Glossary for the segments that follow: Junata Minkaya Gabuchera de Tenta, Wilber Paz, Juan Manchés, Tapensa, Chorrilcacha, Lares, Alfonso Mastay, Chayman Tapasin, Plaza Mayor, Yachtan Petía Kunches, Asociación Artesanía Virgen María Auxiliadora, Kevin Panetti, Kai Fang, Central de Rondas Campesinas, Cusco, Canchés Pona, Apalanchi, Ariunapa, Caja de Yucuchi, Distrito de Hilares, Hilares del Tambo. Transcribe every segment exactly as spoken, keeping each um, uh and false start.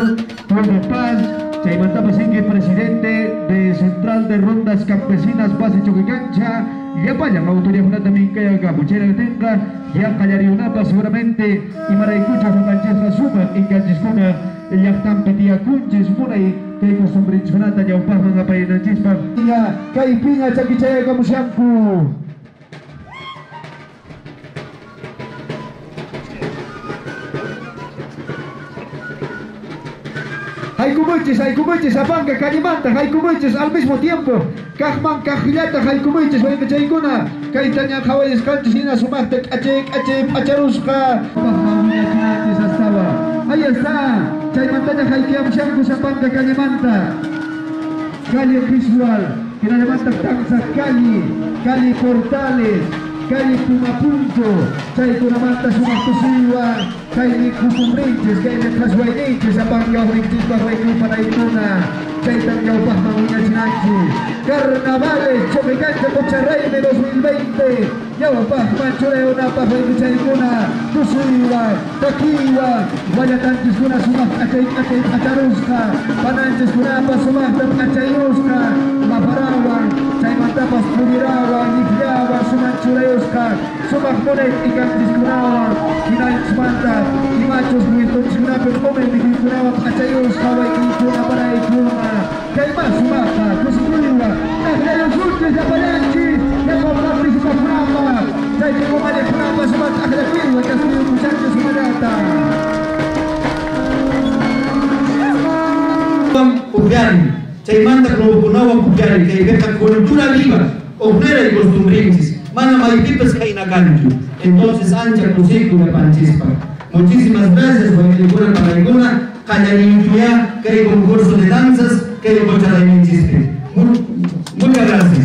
Wilber Paz, Chayman Tapasin, que es presidente de Central de Rondas Campesinas, Pase Choquecancha, y Apalan, autoría Junata Minkaya Gabuchera de Tenta, y Ariunapa seguramente, y Maraicucha, Juan Manchés, Suma, y Canchés Pona, y Yachtan Petía Kunches, Munay, que costumbre Junata, y Aupajan, Apayan, Chispa, y Kai Fang, Chaquichaya, Gabuchanku. Hay Cumuches, hay Cumuches, Apanga, Calimanta, hay Cumuches al mismo tiempo. Cajman, Cajilata, hay Cumuches, Vayan Chaykuna, Caitaña, Jaballes, Canchesina, Sumarte, Ache, Ache, Acharusca. Ahí está, Chaymantana, Haykiam, Shanku, Zapanga, Calimanta. Cali Visual, que la levanta Tanza, Cali, Cali Portales, Cali Pumapunto, Chaykunamanta, Sumastosiva. Cayli Cusumbriches, Cayli Trasguainiches, Apangao Brinchispa, Guaycú Paraituna, Caytan Yaupasma, Muñachinanchi, Carnavales, Chomecancha, Cocharrey de dos mil veinte, Yaupasma, Choreonapa, Guaycuchaicuna, Tusuiwa, Taquiwa, Guayatanchescuna, Sumasta, Acharusca, Pananchescunapa, Sumasta, Achayusca, Maparawan, Chaymatapas, Purirawa, Nifriawa, Sumanchureusca, Sumajmonet y Canchescunawa, Kinanchmanta, y machos muy tochinape, comen de Quinturaba, Achayos, Hawaii, Quintuna, para el Puma, Caimás, Sumata, Cosicurua, Ajalos, Urtes, Apalanchi, Yacobra, Príncipa, Frapa, Chaycomare, Frapa, Sumata, Ajalapirua, Casurio, Muchachos, Marata. Pugan, Chaymanta, Clopunawa, Pugan, que deja cultura viva, obrera y costumbrinches, mana maipipas, Cainacancho, entonces ancha, cosicura, panchispa. Muchísimas gracias, familia Cura Paraicuna, Cañarinquia, que hay concurso de danzas, que hay cocha de Minchiste. Muchas gracias.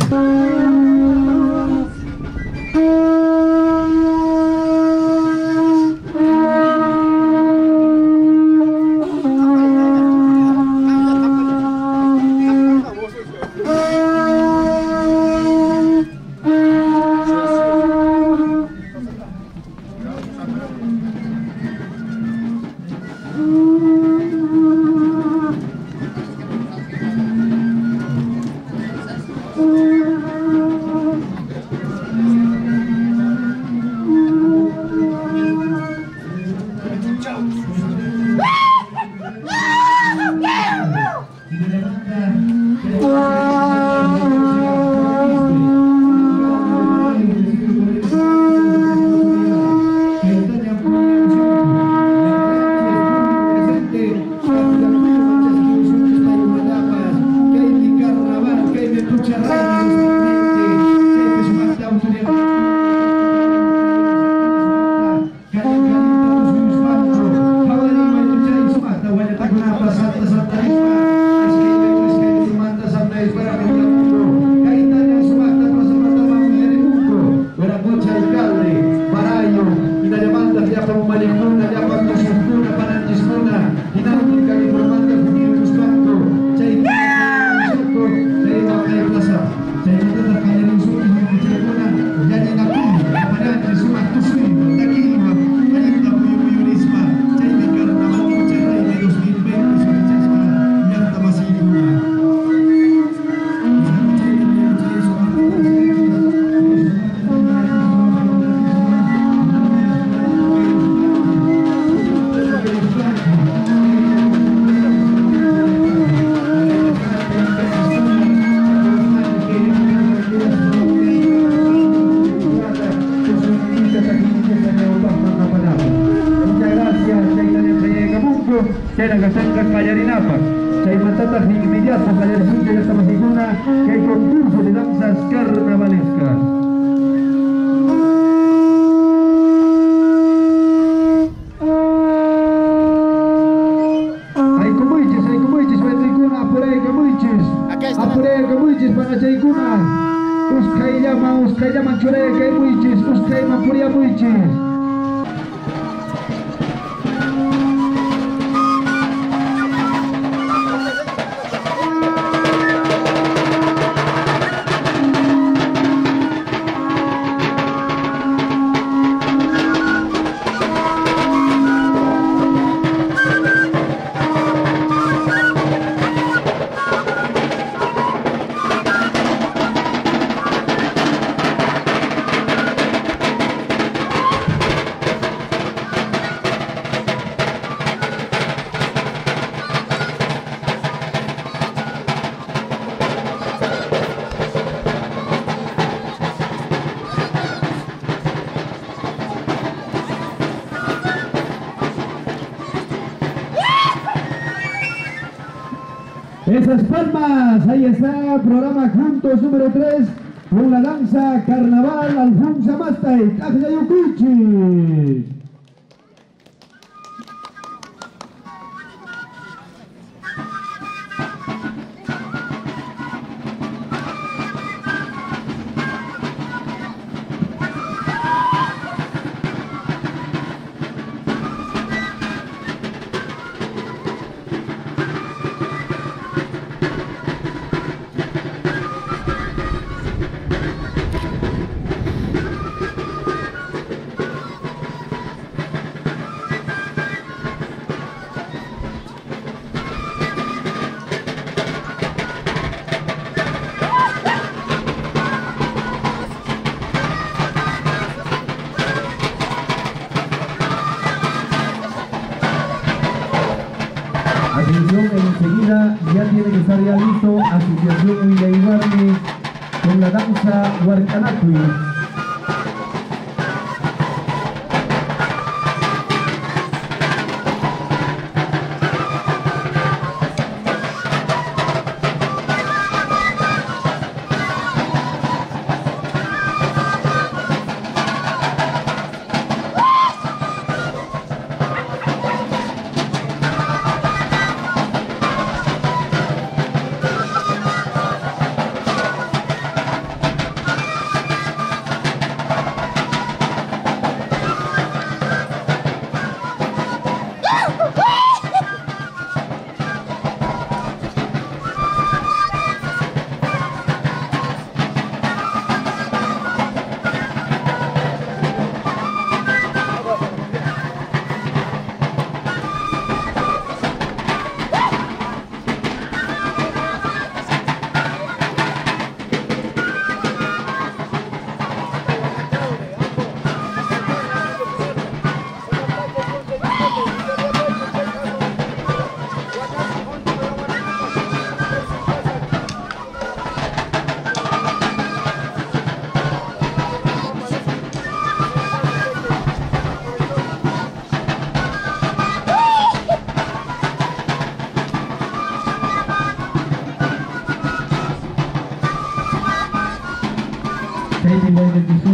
esas palmas, ahí está, programa Juntos número tres, con la danza Carnaval Alfonso Mastay, Caja de Yucuchi.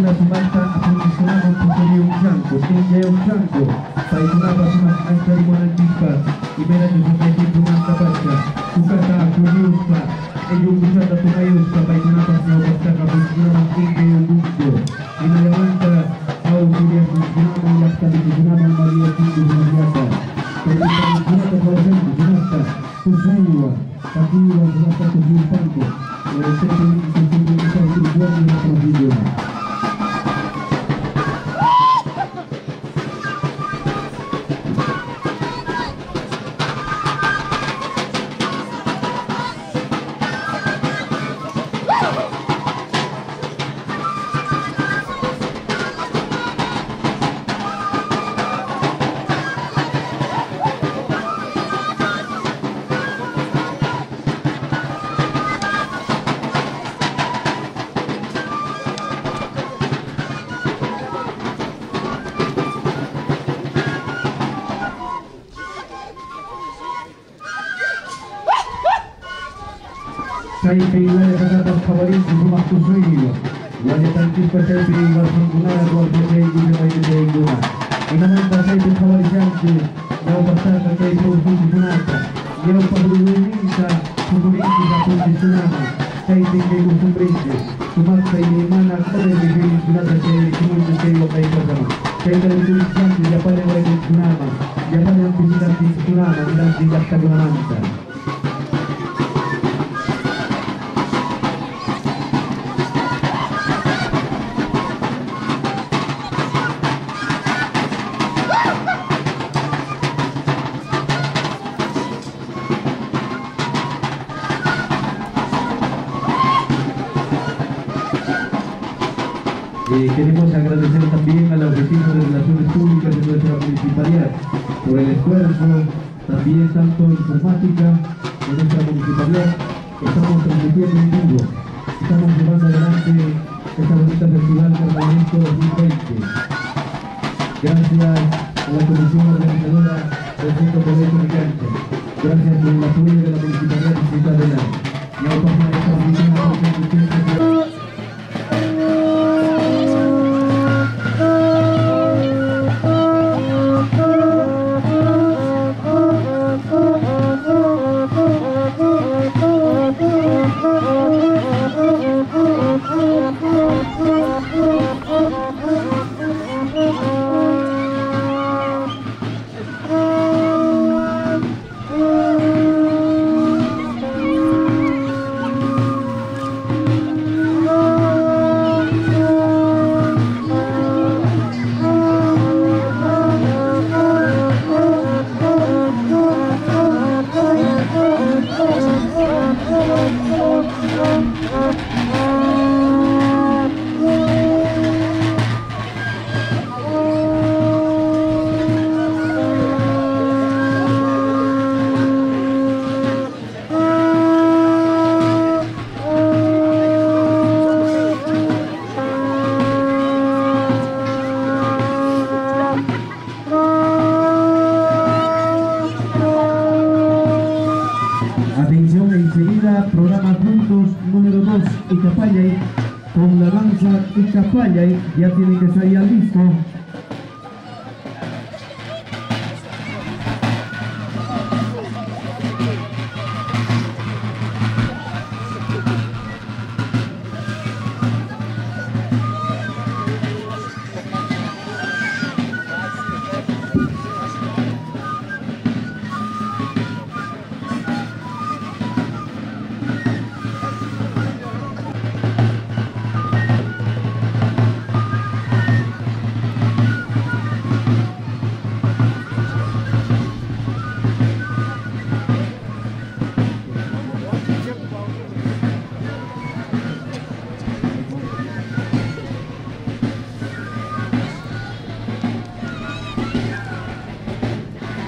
Gracias a la Comisión Organizadora del Centro de Rondas Campesinas. Gracias por el apoyo de la Municipalidad Distrital de Hilares. La página de transmisión de la Asociación Artesanía ya tiene que estar ya listo.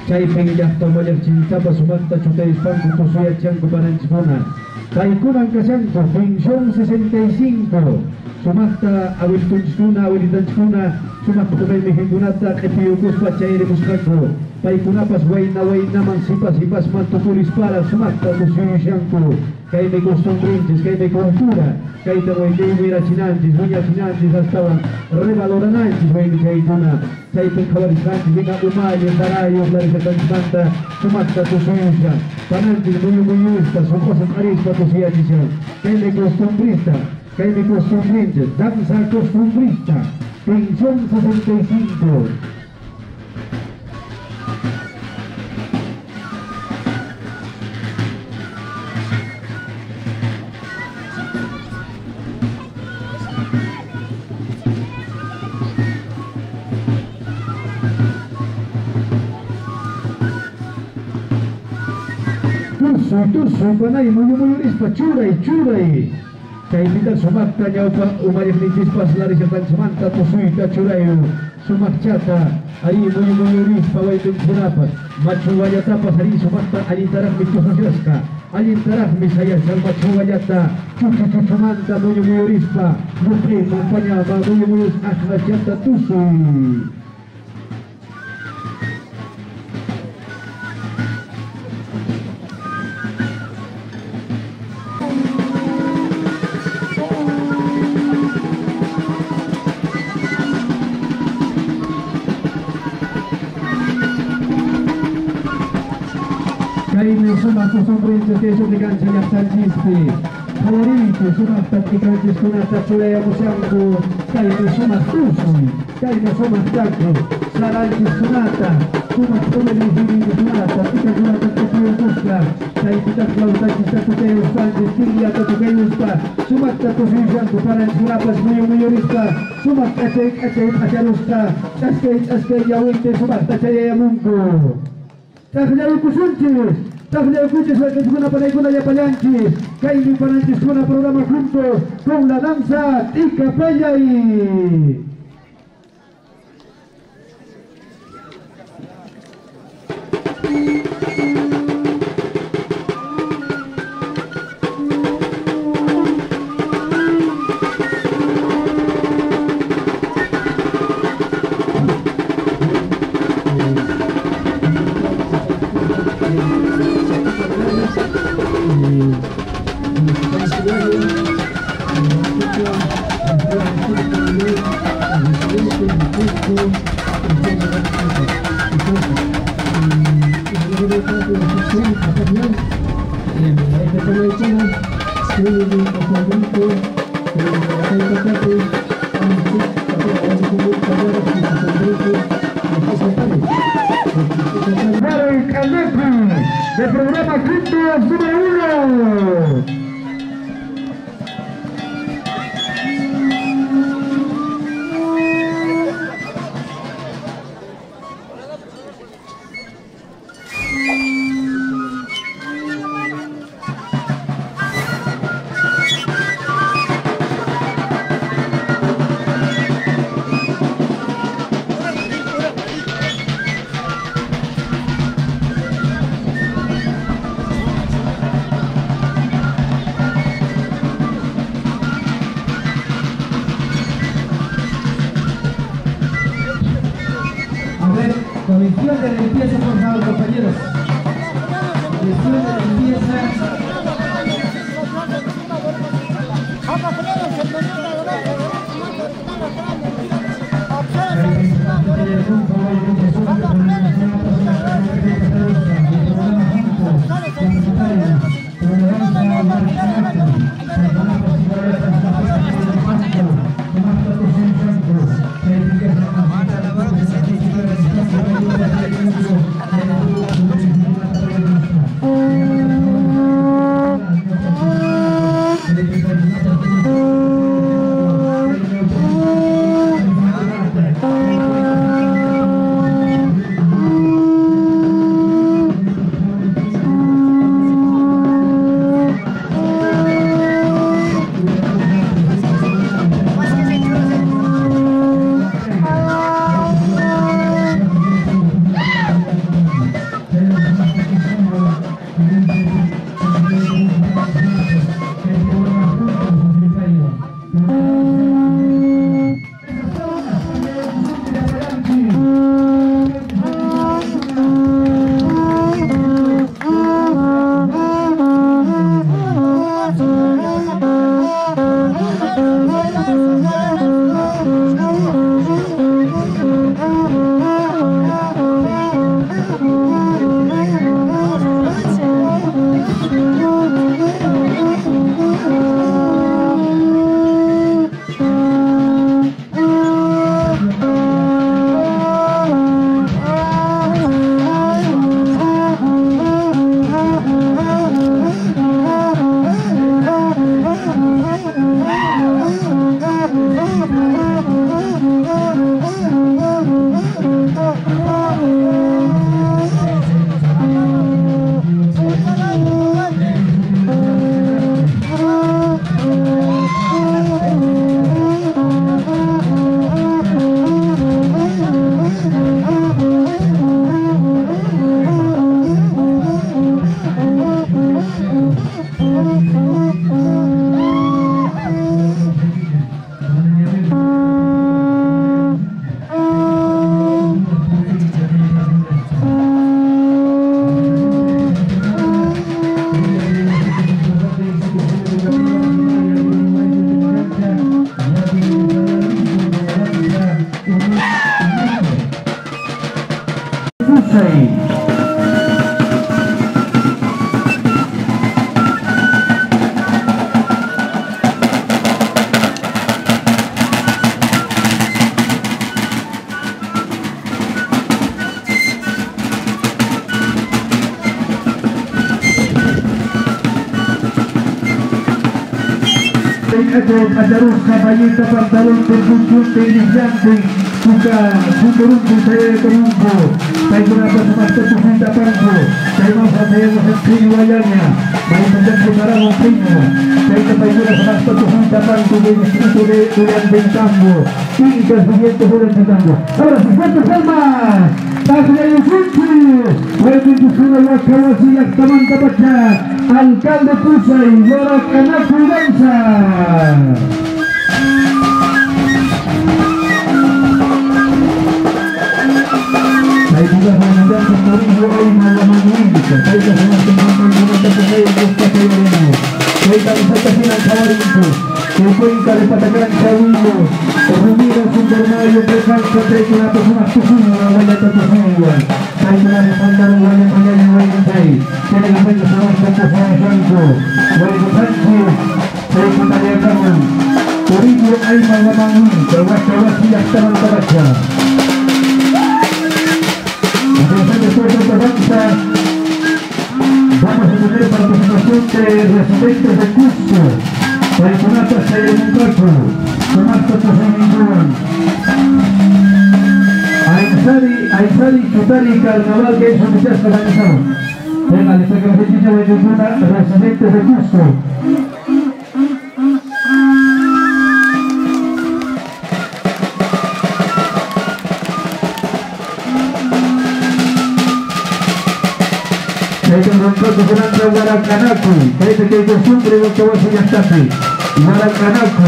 Kai Fang Yachtan Mayor Chintapa Sumanta Chutais Panco Cosuya Chanco Paranchi Pona Taikunan Casanco Función sesenta y cinco Sumanta Aviltunchuna Aviltanchuna Sumanta Tumel Mejendunata Jepiu Cuspa Chaire Cuscaco Paikunapas Guayna Guayna Mansipas y Paz Mantuturis para Sumanta Museo Yanco Kai me costumbrinches, Kai me cultura Kai te voy a ir a Chinanches, Muña Chinanches hasta Revalorananches, Guayna Chaituna Chay Penjavarizantes, Venga Umayo, Tarayo, Clarizatanchimanta, Sumasta Tusuya, Panantes, Muño Muyusta, Somosa Marispa Tusuyachicha, Kai me costumbrista, Kai me costumbrinches, Danza Costumbrista, Pensión sesenta y cinco. Turso, Panay, Muño Muyurispa, Churay, Churay, Caimita Sumacta, Ñaupa, Umarifnispas, Lares, Yatanchimanta, Tusuita, Churayo, Sumachata, Ari, Muño Muyurispa, Guaytunchurapa, Machuvayatapas, Ari, Sumacta, Alintarajmi, Tusaciasca, Alintarajmi, Sayasal, Machuvayata, Chuchuchumanta, Muño Muyurispa, Mufri, Mampañaba, Muño Muyus, Ajnachata, Tusu. Eso de cancha ya está chiste. Favorito, sumas practicantes con una tachulea buscando. Caime sumas tusun, caime sumas tacos, saranches sunata, sumas comer y vivir sunata, pica sunata que tú busca, caipita clautachis tacuteos panches, tilia tatuqueuspa, sumas tacos y llanto para ensurapas medio mayorista, sumas tachek, achek, achalusta, tasquech, asquech, yahuente, sumas tachaya mungo. Tajlaru cusunches. Tafle Cuches, la Cancuna para Icuna y Apalanchi, Kevin Panetti, suena programa juntos con la danza Ticapaya y. Thank you. Vestidos de limpieza, por favor, compañeros. Vestidos de limpieza. Pantalón, caballeta, pantalón, conjunción, tenis blanco, cuca, cucorumbo, talla de corumbo, taiguna, plaza más tocujita, panco, taiguna, taiguna, escribo, ayaña, manifestante, parado, primo, taiguna, taiguna, más tocujita, panco, del distrito de Hilares del Tambo, quince, siguiente, Hilares del Tambo. Ahora, cincuenta palmas, Plaza de Yucuchi, veintiuno, las cabas y las tamanca pacha, alcalde Pusa y Lora Canaco y Danza. Hay muchas manandas en Mauricio, hay malas magníficas, hay las zonas en Mauricio, hay las zonas en Mauricio, hay las zonas en Mauricio, hay cuenca de Patacán, Chabuco, Rumira, Supermario, Pecanza, hay una persona tujuna, una buena tujuna, hay una de Pandarú, hay una de Guayaquil, tiene la fecha de San Francisco, Guayaquil Sánchez, hay una de Carmen, Mauricio, hay malas magníficas, Guayaquil, y hasta Mantabacha. Vamos a tener participación de residentes de Cusco, para Junata Minkaya, Junata Tapasin, Aizari, Chutari, Carnaval, que es un día que organizado. En la lista que nos dice de Junata, residentes de Cusco. Representando Guaracanacu, parece que hay costumbre de que vos ya estás. Guaracanacu,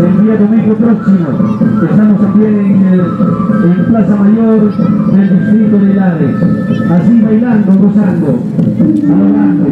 El día domingo próximo estamos aquí en, en Plaza Mayor del Distrito de Hilares, así bailando, gozando, adorando.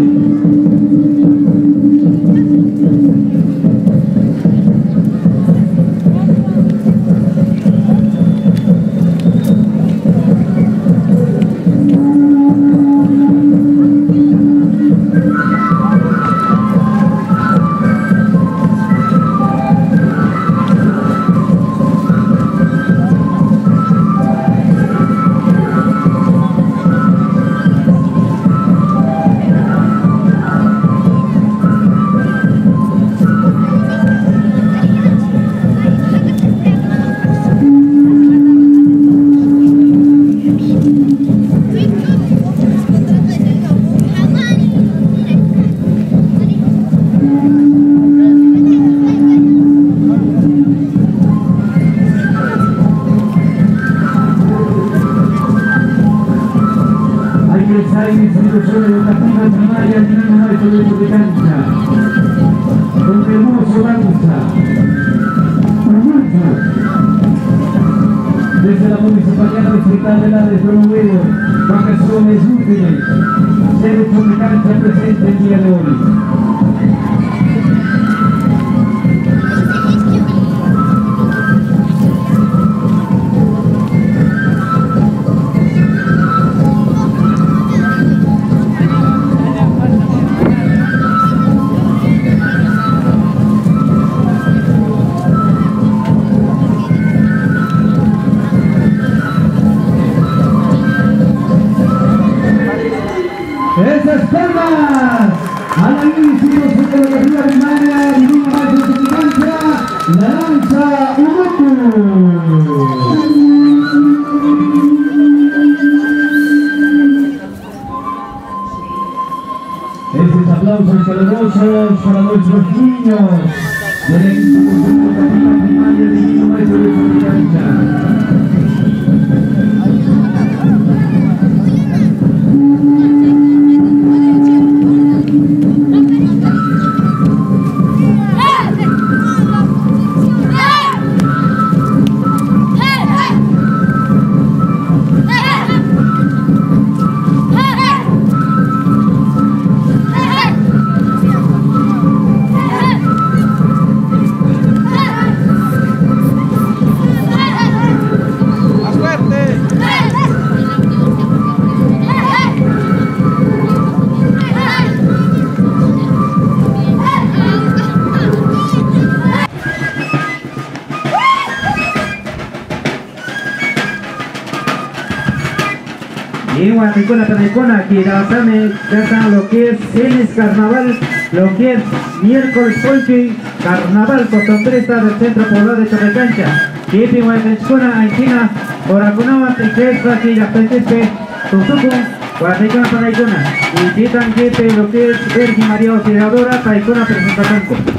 Que ya lo que es Cenes Carnaval, lo que es miércoles Polki Carnaval Cotontresa del Centro Poblado de Chorrilcacha, que es Guaymechona, Anchina, Oracunama, Tequesa, que ya pertenece Tuzuku, Guaymechona, Panaicona, y Titan, que es lo que es Virgen María Auxiliadora, Taicona, presentación.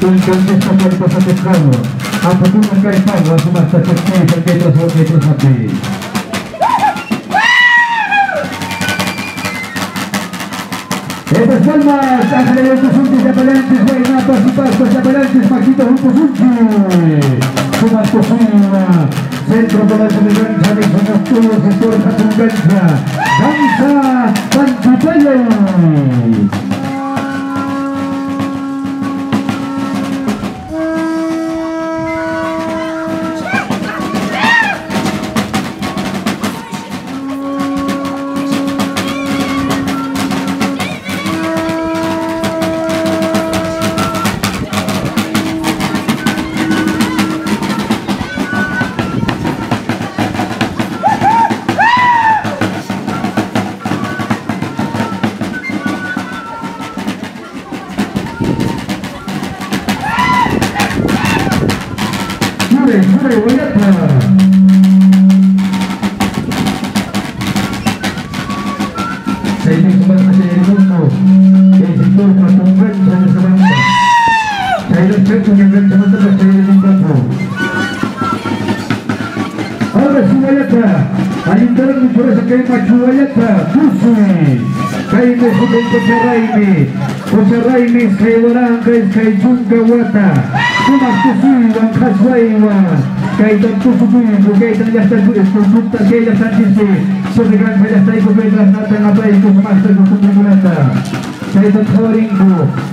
كل كالمسة كالبسة الخاوة أفتون كالفاوة ثم ستكتين فالكيت أسوأ كيت الخطي يتسلم تأخير الكسونتي زبلانتي وإناتا سباستا زبلانتي مكيتا هم كسونتي ثم التصوير سيدنا بلاد الجنة للفنطور في صورة الجنة خمسة تنتبين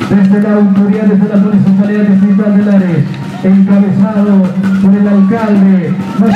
desde la autoridad de la Municipalidad de Central de Lares, encabezado por el alcalde más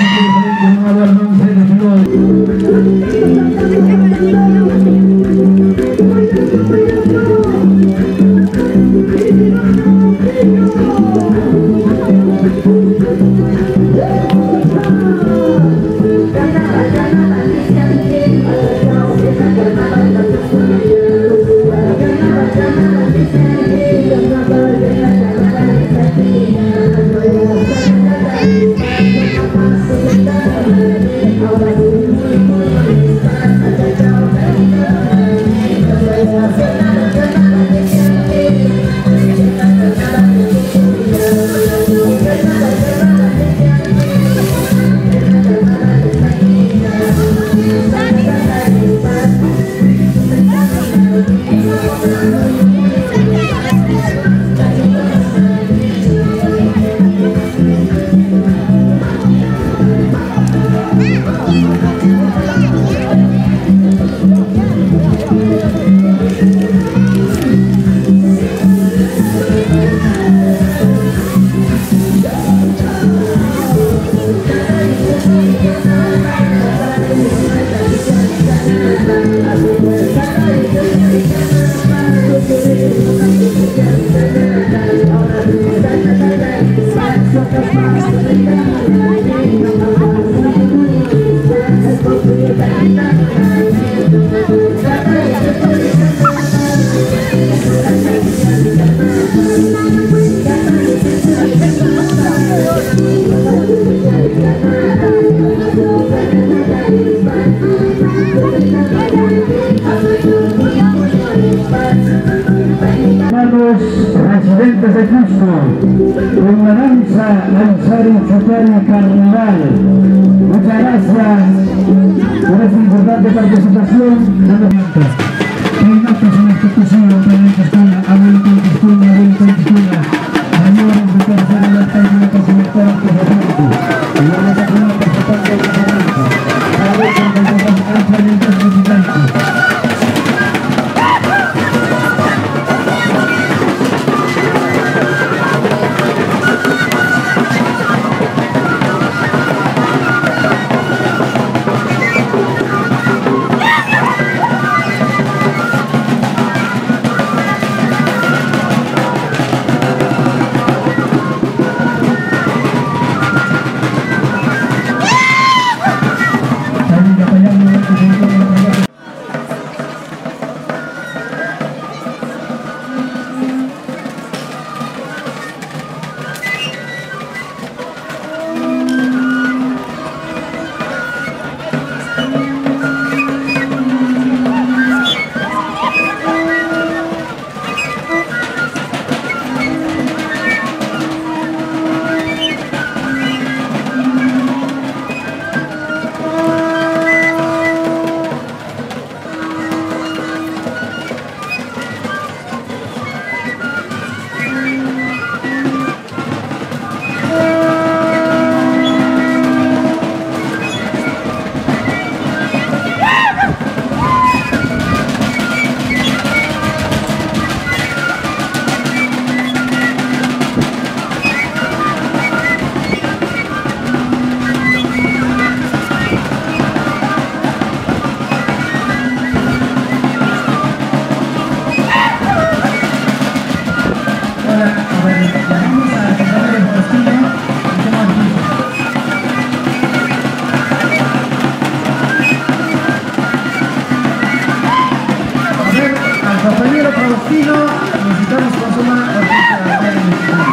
el estilo, necesitamos consumar la pizza de acá en el estilo.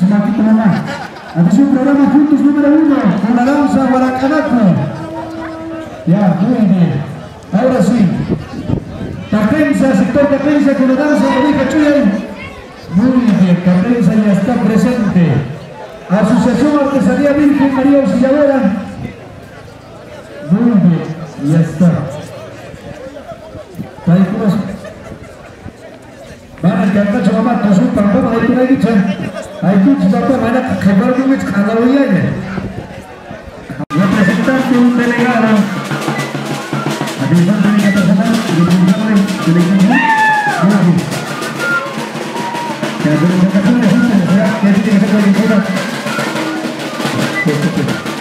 Chamaquito mamá. Atención, programa Juntos número uno, con la danza Guaracanaco. Ya, muy bien. Ahora sí. Tapensa, sector Tapensa con la danza Rodríguez Chuyay. Muy bien, Tapensa ya está presente. Asociación Artesanía Virgen María Auxiliadora. Muy bien, ya está. Van a cantar Chomamá, Tosun, Pampoma, de Pura Guicha. Hay muchos papás, van a quemar un mes cada día. Representante un delegado. Atención, Tapensa personal, y el delegado de que la comunicación es una necesidad que tiene que ser la